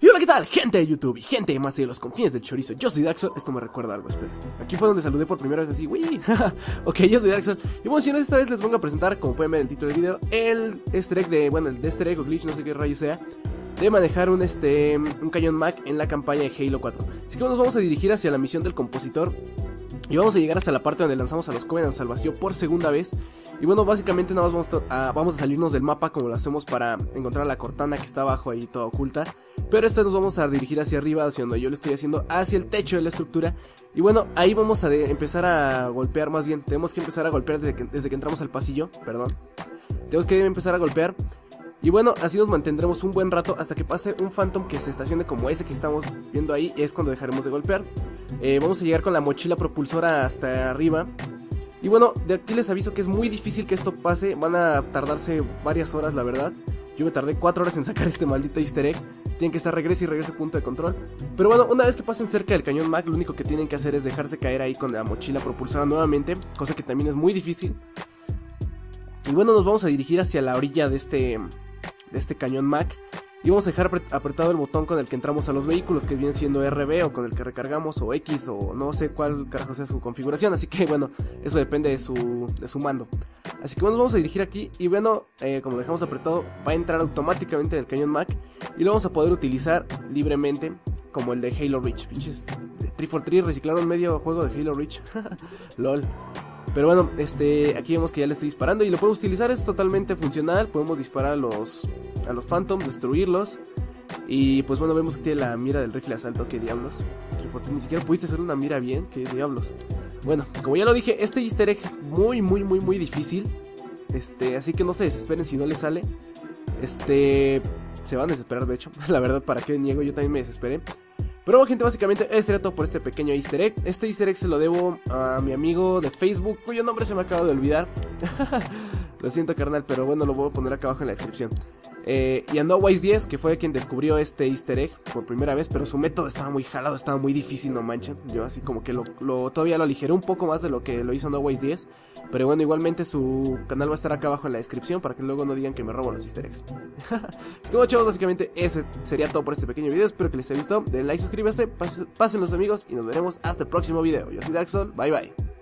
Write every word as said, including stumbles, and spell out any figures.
Y hola, ¿qué tal? Gente de YouTube y gente de más de los confines del chorizo. Yo soy Darksol, esto me recuerda a algo, espera. Aquí fue donde saludé por primera vez así, wey. Ok, yo soy Darksol. Y bueno, señores, esta vez les vengo a presentar, como pueden ver en el título del video, el easter egg de, bueno, el de easter egg o glitch, no sé qué rayo sea, de manejar un, este, un cañón MAC en la campaña de Halo cuatro. Así que bueno, nos vamos a dirigir hacia la misión del compositor y vamos a llegar hasta la parte donde lanzamos a los Covenant al vacío por segunda vez. Y bueno, básicamente nada más vamos a, vamos a salirnos del mapa como lo hacemos para encontrar a la Cortana que está abajo ahí toda oculta. Pero esta nos vamos a dirigir hacia arriba, hacia donde yo lo estoy haciendo, hacia el techo de la estructura. Y bueno, ahí vamos a de, empezar a golpear, más bien, tenemos que empezar a golpear desde que, desde que entramos al pasillo, perdón. Tenemos que empezar a golpear. Y bueno, así nos mantendremos un buen rato hasta que pase un Phantom que se estacione como ese que estamos viendo ahí. Es cuando dejaremos de golpear. eh, Vamos a llegar con la mochila propulsora hasta arriba. Y bueno, de aquí les aviso que es muy difícil que esto pase. Van a tardarse varias horas, la verdad. Yo me tardé cuatro horas en sacar este maldito easter egg. Tienen que estar regrese y regrese punto de control. Pero bueno, una vez que pasen cerca del cañón MAC, lo único que tienen que hacer es dejarse caer ahí con la mochila propulsora nuevamente, cosa que también es muy difícil. Y bueno, nos vamos a dirigir hacia la orilla de este... de este cañón MAC, y vamos a dejar apretado el botón con el que entramos a los vehículos, que vienen siendo R B o con el que recargamos, o X, o no sé cuál carajo sea su configuración. Así que bueno, eso depende de su, de su mando. Así que bueno, nos vamos a dirigir aquí. Y bueno, eh, como lo dejamos apretado, va a entrar automáticamente en el cañón MAC y lo vamos a poder utilizar libremente, como el de Halo Reach. Pinches de tres cuatro tres reciclaron medio juego de Halo Reach. LOL. Pero bueno, este, aquí vemos que ya le estoy disparando y lo podemos utilizar, es totalmente funcional. Podemos disparar a los, a los Phantoms, destruirlos. Y pues bueno, vemos que tiene la mira del rifle de asalto, que diablos. Ni siquiera pudiste hacer una mira bien, que diablos. Bueno, como ya lo dije, este easter egg es muy, muy, muy, muy difícil. Este, así que no se desesperen si no les sale. Este, se van a desesperar de hecho, la verdad, para qué niego, yo también me desesperé. Pero gente, básicamente este era todo por este pequeño easter egg. Este easter egg se lo debo a mi amigo de Facebook, cuyo nombre se me acaba de olvidar. Lo siento, carnal, pero bueno, lo voy a poner acá abajo en la descripción. eh, Y a NoWise diez, que fue quien descubrió este easter egg por primera vez. Pero su método estaba muy jalado, estaba muy difícil, no manchen. Yo así como que lo, lo, todavía lo aligeré un poco más de lo que lo hizo NoWise diez. Pero bueno, igualmente su canal va a estar acá abajo en la descripción, para que luego no digan que me robo los easter eggs. Así que bueno, chavos, básicamente ese sería todo por este pequeño video. Espero que les haya gustado, denle like, suscríbanse, pasen los amigos y nos veremos hasta el próximo video. Yo soy Darksol, bye bye.